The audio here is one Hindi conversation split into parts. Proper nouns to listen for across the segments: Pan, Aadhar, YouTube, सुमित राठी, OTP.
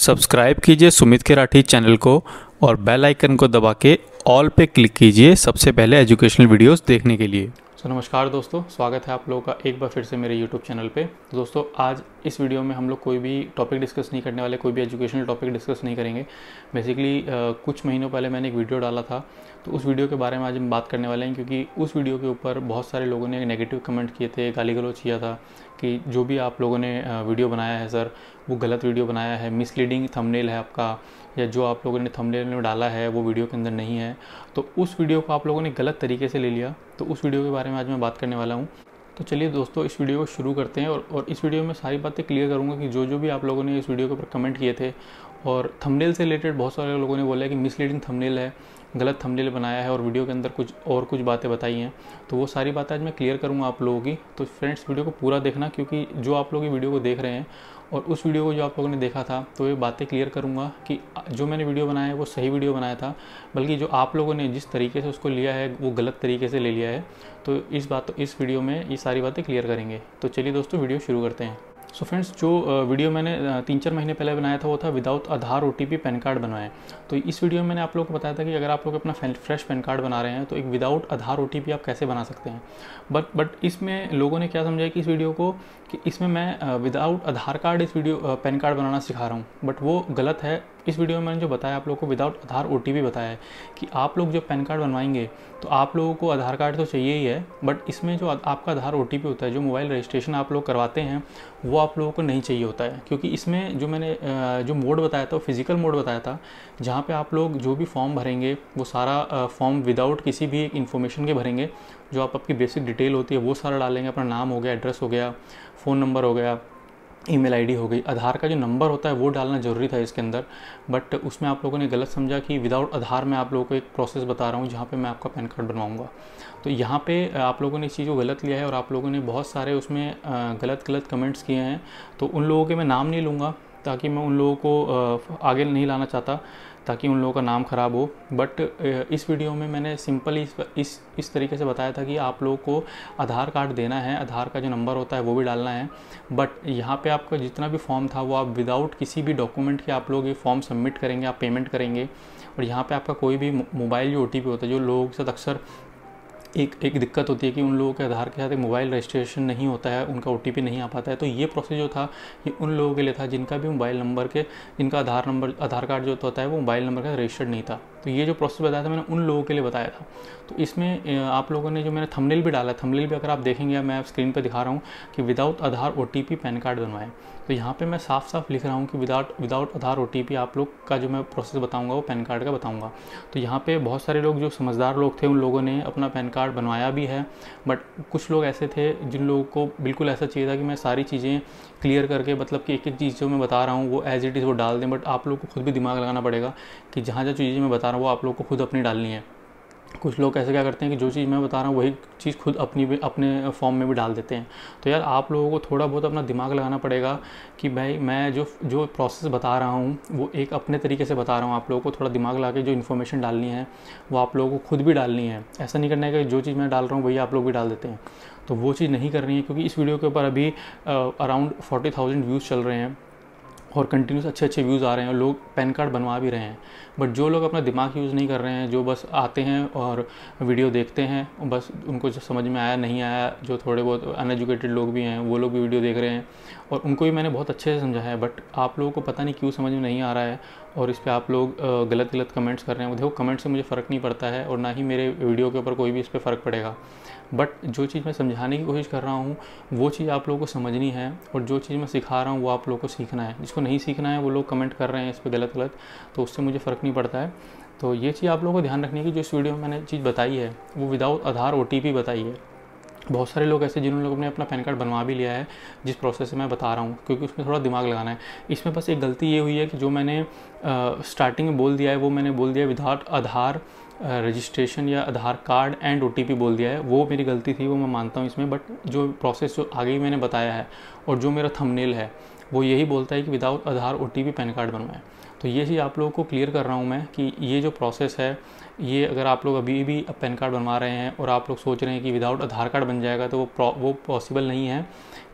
सब्सक्राइब कीजिए सुमित राठी चैनल को और बेल आइकन को दबा के ऑल पे क्लिक कीजिए सबसे पहले एजुकेशनल वीडियोस देखने के लिए। नमस्कार दोस्तों, स्वागत है आप लोगों का एक बार फिर से मेरे YouTube चैनल पे। दोस्तों आज इस वीडियो में हम लोग कोई भी टॉपिक डिस्कस नहीं करने वाले, कोई भी एजुकेशनल टॉपिक डिस्कस नहीं करेंगे। बेसिकली कुछ महीनों पहले मैंने एक वीडियो डाला था, तो उस वीडियो के बारे में आज हम बात करने वाले हैं, क्योंकि उस वीडियो के ऊपर बहुत सारे लोगों ने नेगेटिव कमेंट किए थे, गाली गलौज किया था कि जो भी आप लोगों ने वीडियो बनाया है सर वो गलत वीडियो बनाया है, मिसलीडिंग थंबनेल है आपका, या जो आप लोगों ने थंबनेल में डाला है वो वीडियो के अंदर नहीं है। तो उस वीडियो को आप लोगों ने गलत तरीके से ले लिया, तो उस वीडियो के बारे में आज मैं बात करने वाला हूँ। तो चलिए दोस्तों इस वीडियो को शुरू करते हैं और इस वीडियो में सारी बातें क्लियर करूँगा कि जो भी आप लोगों ने इस वीडियो के ऊपर कमेंट किए थे। और थंबनेल से रिलेटेड बहुत सारे लोगों ने बोला है कि मिसलीडिंग थंबनेल है, गलत थंबनेल बनाया है और वीडियो के अंदर कुछ बातें बताई हैं, तो वो सारी बातें आज मैं क्लियर करूँगा आप लोगों की। तो फ्रेंड्स वीडियो को पूरा देखना, क्योंकि जो आप लोग ये वीडियो को देख रहे हैं और उस वीडियो को जो आप लोगों ने देखा था, तो ये बातें क्लियर करूँगा कि जो मैंने वीडियो बनाया है वो सही वीडियो बनाया था, बल्कि जो आप लोगों ने जिस तरीके से उसको लिया है वो गलत तरीके से ले लिया है। तो इस वीडियो में ये सारी बातें क्लियर करेंगे। तो चलिए दोस्तों वीडियो शुरू करते हैं। सो फ्रेंड्स जो वीडियो मैंने 3-4 महीने पहले बनाया था वो था without Aadhaar OTP PAN card बनवाएं। तो इस वीडियो में मैंने आप लोगों को बताया था कि अगर आप लोग अपना फ्रेश पैन कार्ड बना रहे हैं तो एक विदाउट आधार OTP आप कैसे बना सकते हैं। बट इसमें लोगों ने क्या समझा कि इस वीडियो को कि इसमें मैं विदाउट आधार कार्ड इस वीडियो पैन कार्ड बनाना सिखा रहा हूँ, बट वो गलत है। इस वीडियो में मैंने जो बताया आप लोगों को विदाउट आधार OTP बताया है कि आप लोग जो पैन कार्ड बनवाएंगे तो आप लोगों को आधार कार्ड तो चाहिए ही है, बट इसमें जो आपका आधार OTP होता है, जो मोबाइल रजिस्ट्रेशन आप लोग करवाते हैं, वो आप लोगों को नहीं चाहिए होता है। क्योंकि इसमें जो मैंने जो मोड बताया था, फिजिकल मोड बताया था, जहाँ पर आप लोग जो भी फॉर्म भरेंगे वो सारा फॉर्म विदाउट किसी भी एक इन्फॉर्मेशन के भरेंगे। जो आपकी बेसिक डिटेल होती है वो सारा डालेंगे, अपना नाम हो गया, एड्रेस हो गया, फ़ोन नंबर हो गया, ईमेल आईडी हो गई। आधार का जो नंबर होता है वो डालना ज़रूरी था इसके अंदर, बट उसमें आप लोगों ने गलत समझा कि विदाउट आधार मैं आप लोगों को एक प्रोसेस बता रहा हूँ जहाँ पे मैं आपका पैन कार्ड बनवाऊँगा। तो यहाँ पे आप लोगों ने इस चीज़ को गलत लिया है और आप लोगों ने बहुत सारे उसमें गलत कमेंट्स किए हैं। तो उन लोगों के मैं नाम नहीं लूँगा, ताकि मैं उन लोगों को आगे नहीं लाना चाहता, ताकि उन लोगों का नाम ख़राब हो। बट इस वीडियो में मैंने सिंपली इस तरीके से बताया था कि आप लोगों को आधार कार्ड देना है, आधार का जो नंबर होता है वो भी डालना है, बट यहाँ पे आपका जितना भी फॉर्म था वो आप विदाउट किसी भी डॉक्यूमेंट के आप लोग ये फॉर्म सबमिट करेंगे, आप पेमेंट करेंगे। और यहाँ पे आपका कोई भी मोबाइल जो OTP होता है, जो लोगों के साथ अक्सर एक दिक्कत होती है कि उन लोगों के आधार के साथ मोबाइल रजिस्ट्रेशन नहीं होता है, उनका OTP नहीं आ पाता है। तो ये प्रोसेस जो था ये उन लोगों के लिए था जिनका भी मोबाइल नंबर के जिनका आधार कार्ड जो होता है वो मोबाइल नंबर का रजिस्टर्ड नहीं था। तो ये जो प्रोसेस बताया था मैंने उन लोगों के लिए बताया था। तो इसमें आप लोगों ने जो मैंने थंबनेल भी डाला, थंबनेल भी अगर आप देखेंगे, मैं स्क्रीन पर दिखा रहा हूँ कि without Aadhaar OTP PAN card बनवाएं। तो यहाँ पर मैं साफ लिख रहा हूँ कि विदाउट आधार OTP आप लोग का जो मैं प्रोसेस बताऊँगा वो पैन कार्ड का बताऊँगा। तो यहाँ पर बहुत सारे लोग जो समझदार लोग थे उन लोगों ने अपना पैन कार्ड बनवाया भी है, बट कुछ लोग ऐसे थे जिन लोगों को बिल्कुल ऐसा चाहिए था कि मैं सारी चीज़ें क्लियर करके, मतलब कि एक चीज़ जो मैं बता रहा हूँ वो एज इट इज़ वो डाल दें। बट आप लोग को खुद भी दिमाग लगाना पड़ेगा कि जहाँ चीज़ें मैं बता रहा हूँ वो आप लोग को खुद अपनी डालनी है। कुछ लोग ऐसे क्या करते हैं कि जो चीज़ मैं बता रहा हूँ वही चीज़ खुद अपने फॉर्म में भी डाल देते हैं। तो यार आप लोगों को थोड़ा बहुत अपना दिमाग लगाना पड़ेगा कि भाई मैं जो प्रोसेस बता रहा हूँ वो एक अपने तरीके से बता रहा हूँ। आप लोगों को थोड़ा दिमाग लगा के जो इन्फॉर्मेशन डालनी है वो आप लोगों को खुद भी डालनी है। ऐसा नहीं करना है कि जो चीज़ मैं डाल रहा हूँ वही आप लोग भी डाल देते हैं, तो वो चीज़ नहीं करनी है। क्योंकि इस वीडियो के ऊपर अभी अराउंड 40,000 व्यूज़ चल रहे हैं और कंटिन्यूस अच्छे व्यूज़ आ रहे हैं और लोग पैन कार्ड बनवा भी रहे हैं। बट जो लोग अपना दिमाग यूज़ नहीं कर रहे हैं, जो बस आते हैं और वीडियो देखते हैं, बस उनको जो समझ में आया नहीं आया, जो थोड़े बहुत अनएजुकेटेड लोग भी हैं वो लोग भी वीडियो देख रहे हैं और उनको भी मैंने बहुत अच्छे से समझाया है। बट आप लोगों को पता नहीं क्यों समझ में नहीं आ रहा है और इस पर आप लोग गलत कमेंट्स कर रहे हैं। देखो कमेंट्स से मुझे फ़र्क नहीं पड़ता है और ना ही मेरे वीडियो के ऊपर कोई भी इस पर फ़र्क पड़ेगा, बट जो चीज़ मैं समझाने की कोशिश कर रहा हूँ वो चीज़ आप लोगों को समझनी है और जो चीज़ मैं सिखा रहा हूँ वो आप लोगों को सीखना है। जिसको नहीं सीखना है वो लोग कमेंट कर रहे हैं इस पर गलत, तो उससे मुझे फ़र्क नहीं पड़ता है। तो ये चीज़ आप लोगों को ध्यान रखनी है कि जो इस वीडियो में मैंने चीज़ बताई है वो विदाउट आधार OTP बताई है। बहुत सारे लोग ऐसे जिन्होंने लोगों ने अपना पैन कार्ड बनवा भी लिया है जिस प्रोसेस से मैं बता रहा हूँ, क्योंकि उसमें थोड़ा दिमाग लगाना है। इसमें बस एक गलती ये हुई है कि जो मैंने स्टार्टिंग में बोल दिया है वो मैंने बोल दिया विदाउट आधार रजिस्ट्रेशन या आधार कार्ड एंड OTP बोल दिया है। वो मेरी गलती थी, वो मैं मानता हूँ इसमें। बट जो प्रोसेस जो आगे मैंने बताया है और जो मेरा थंबनेल है वो यही बोलता है कि without Aadhaar OTP PAN card बनवाएं। तो ये चीज़ आप लोगों को क्लियर कर रहा हूँ मैं कि ये जो प्रोसेस है, ये अगर आप लोग अभी भी पैन कार्ड बनवा रहे हैं और आप लोग सोच रहे हैं कि विदाउट आधार कार्ड बन जाएगा, तो वो पॉसिबल नहीं है।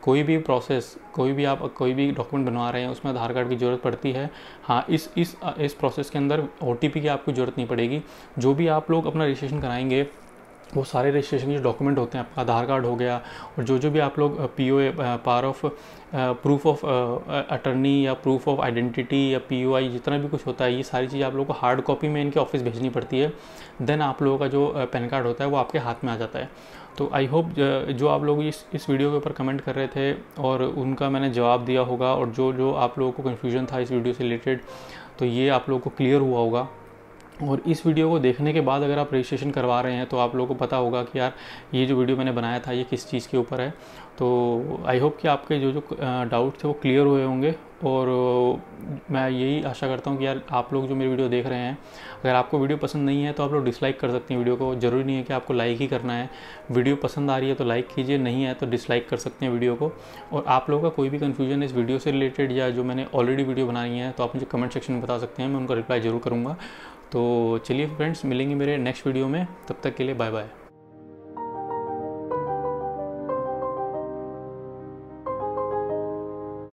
कोई भी प्रोसेस, कोई भी आप कोई भी डॉक्यूमेंट बनवा रहे हैं उसमें आधार कार्ड की ज़रूरत पड़ती है। हाँ, इस प्रोसेस के अंदर ओटीपी की आपको ज़रूरत नहीं पड़ेगी। जो भी आप लोग अपना रजिस्ट्रेशन कराएंगे वो सारे रजिस्ट्रेशन के डॉक्यूमेंट होते हैं, आपका आधार कार्ड हो गया, और जो जो भी आप लोग POA, power of proof of attorney या प्रूफ ऑफ आइडेंटिटी या पीओआई, जितना भी कुछ होता है, ये सारी चीज़ आप लोगों को हार्ड कॉपी में इनके ऑफिस भेजनी पड़ती है। देन आप लोगों का जो पैन कार्ड होता है वो आपके हाथ में आ जाता है। तो आई होप जो आप लोग इस वीडियो के ऊपर कमेंट कर रहे थे और उनका मैंने जवाब दिया होगा, और जो जो आप लोगों को कन्फ्यूजन था इस वीडियो से रिलेटेड, तो ये आप लोगों को क्लियर हुआ होगा। और इस वीडियो को देखने के बाद अगर आप रजिस्ट्रेशन करवा रहे हैं तो आप लोगों को पता होगा कि यार ये जो वीडियो मैंने बनाया था ये किस चीज़ के ऊपर है। तो आई होप कि आपके जो जो डाउट थे वो क्लियर हुए होंगे, और मैं यही आशा करता हूँ कि यार आप लोग जो मेरी वीडियो देख रहे हैं, अगर आपको वीडियो पसंद नहीं है तो आप लोग डिसलाइक कर सकते हैं वीडियो को। ज़रूरी नहीं है कि आपको लाइक ही करना है, वीडियो पसंद आ रही है तो लाइक कीजिए, नहीं है तो डिसलाइक कर सकते हैं वीडियो को। और आप लोगों का कोई भी कन्फ्यूजन इस वीडियो से रिलेटेड या जो मैंने ऑलरेडी वीडियो बनाई है तो आप मुझे कमेंट सेक्शन में बता सकते हैं, मैं उनका रिप्लाई ज़रूर करूँगा। तो चलिए फ्रेंड्स, मिलेंगे मेरे नेक्स्ट वीडियो में, तब तक के लिए बाय बाय।